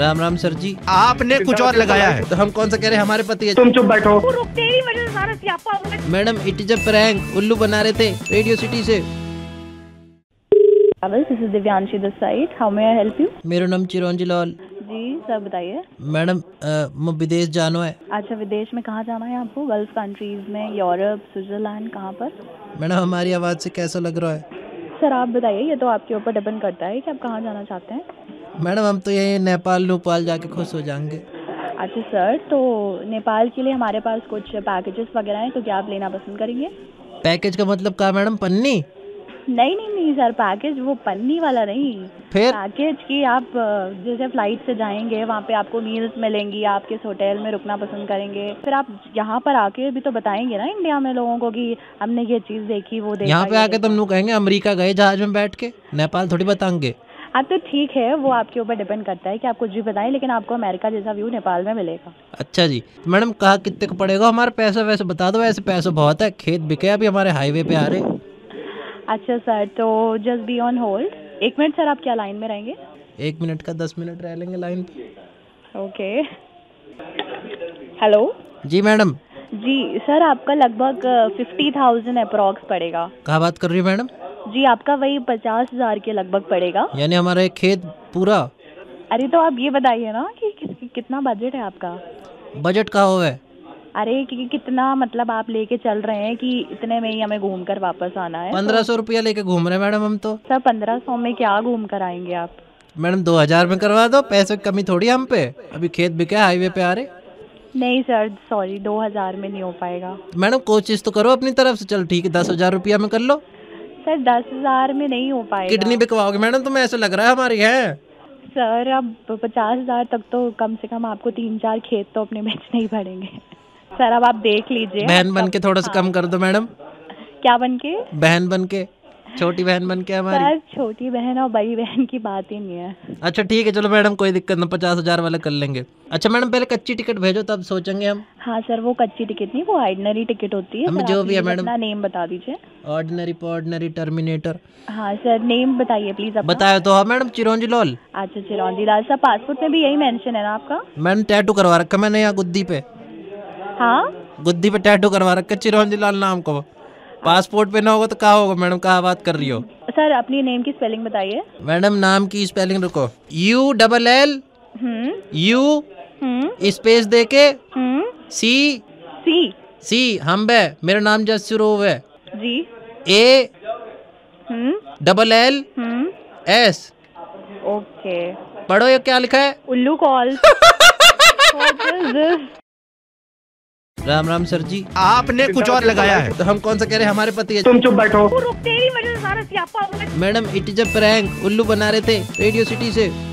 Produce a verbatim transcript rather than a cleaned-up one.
Ram Ram sir जी, आपने कुछ और लगाया है तो हम कौन सा कह रहे हैं हमारे पति है। तुम चुप बैठो, रुकते ही मेरे सारा स्यापा। Madam it is a prank, उल्लू बना रहे थे रेडियो सिटी से। This is Divyanshi this side, how may I help you? मेरा नाम चिरौंजीलाल जी। सर बताइए। मैडम मैं विदेश जाना है। अच्छा विदेश में कहाँ जाना है आपको? गल्फ कंट्रीज में, यूरोप, स्विट्जरलैंड, कहाँ पर? मैडम हमारी आवाज़ से कैसा लग रहा है? सर आप बताइए, ये तो आपके ऊपर डिपेंड करता है कि आप कहाँ जाना चाहते हैं। मैडम हम तो यही नेपाल नूपाल जाके खुश हो जाएंगे। अच्छा सर, तो नेपाल के लिए हमारे पास कुछ पैकेजेस वगैरह हैं, तो क्या आप लेना पसंद करेंगे? पैकेज का मतलब क्या मैडम, पन्नी? नहीं नहीं नहीं सर, पैकेज वो पन्नी वाला नहीं। फिर पैकेज की आप जैसे फ्लाइट से जाएंगे, वहाँ पे आपको मील्स मिलेंगी, आप किस होटल में रुकना पसंद करेंगे, फिर आप यहाँ पर आके भी तो बताएंगे ना इंडिया में लोगों को कि हमने ये चीज़ देखी वो देखा। यहाँ पे आके तुम लोग कहेंगे अमेरिका गए जहाज में बैठ के, नेपाल थोड़ी बताएंगे आप। तो ठीक है, वो आपके ऊपर डिपेंड करता है कि आप कुछ भी बताएं, लेकिन आपको अमेरिका जैसा व्यू नेपाल में मिलेगा। अच्छा जी मैडम, कहा कितने का पड़ेगा? हमारा पैसा वैसे बता दो, ऐसे पैसा बहुत है, खेत बिके अभी हमारे हाईवे पे आ रहे। अच्छा सर, तो जस्ट बी ऑन होल्ड एक मिनट। सर आप क्या लाइन में रहेंगे? एक मिनट का दस मिनट रह लेंगे लाइन पे। ओके हेलो जी मैडम जी। सर आपका लगभग फिफ्टी थाउजेंड अप्रॉक्स पड़ेगा। कहाँ बात कर रही है मैडम जी? आपका वही पचास हजार के लगभग पड़ेगा, यानी हमारा एक खेत पूरा। अरे तो आप ये बताइए ना कि कि, कि कितना बजट है आपका? बजट का हो है? अरे कि, कि, कितना मतलब आप लेके चल रहे हैं कि इतने में ही हमें घूम कर वापस आना है? पंद्रह सौ रुपया लेके घूम रहे हैं मैडम हम तो। सर पंद्रह सौ में क्या घूम कर आएंगे आप? मैडम दो हजार में करवा दो, पैसे की कमी थोड़ी हम पे, अभी खेत बिके हाईवे पे आ रहे। नहीं सर सॉरी, दो हजार में नहीं हो पाएगा। मैडम कोशिश तो करो अपनी तरफ से। चल ठीक है, दस हजार रुपया में कर लो। सर दस हजार में नहीं हो पाएगा। किडनी बिकवाओगे मैडम तुम्हें, ऐसा लग रहा है हमारी है। सर अब पचास हजार तक तो कम से कम आपको तीन चार खेत तो अपने बेचने ही पड़ेंगे। सर अब आप देख लीजिए, बहन बनके थोड़ा सा कम कर दो मैडम। क्या बनके? बहन बनके, छोटी बहन बनके हमारी। सर छोटी बहन और बड़ी बहन की बात ही नहीं है। अच्छा ठीक है चलो मैडम, कोई दिक्कत नहीं, पचास हजार वाला कर लेंगे। अच्छा मैडम पहले कच्ची टिकट भेजो तब सोचेंगे हम। हाँ सर वो कच्ची टिकट नहीं, वो ऑर्डिनरी टिकट होती है। जो भी है मैडम अपना नेम बता दीजिए। Ordinary ordinary terminator. हाँ सर नेम बताइए प्लीज। बताया तो हाँ मैडम, चिरौंजीलाल। अच्छा चिरौंजीलाल। सर पासपोर्ट में भी यही मेंशन है ना आपका? मैडम टैटू करवा रखा मैंने यहाँ गुद्दी पे। हाँ गुद्दी पे टैटू करवा रखा चिरौंजीलाल नाम को। पासपोर्ट पे ना होगा तो कहाँ होगा मैडम, कहाँ बात कर रही हो? सर अपनी नेम की स्पेलिंग बताइए। मैडम नाम की स्पेलिंग रुको, U double L U space दे के सी सी सी हम बे। मेरा नाम जस्ट शुरू हुआ G A double L S. Okay पढ़ो ये क्या लिखा है, उल्लू कॉल। राम राम सर जी, आपने कुछ और लगाया है तो हम कौन सा कह रहे हैं हमारे पति है। तुम चुप बैठो, रुकते ही मेरे सारा स्यापा। Madam it is a prank, उल्लू बना रहे थे रेडियो सिटी से।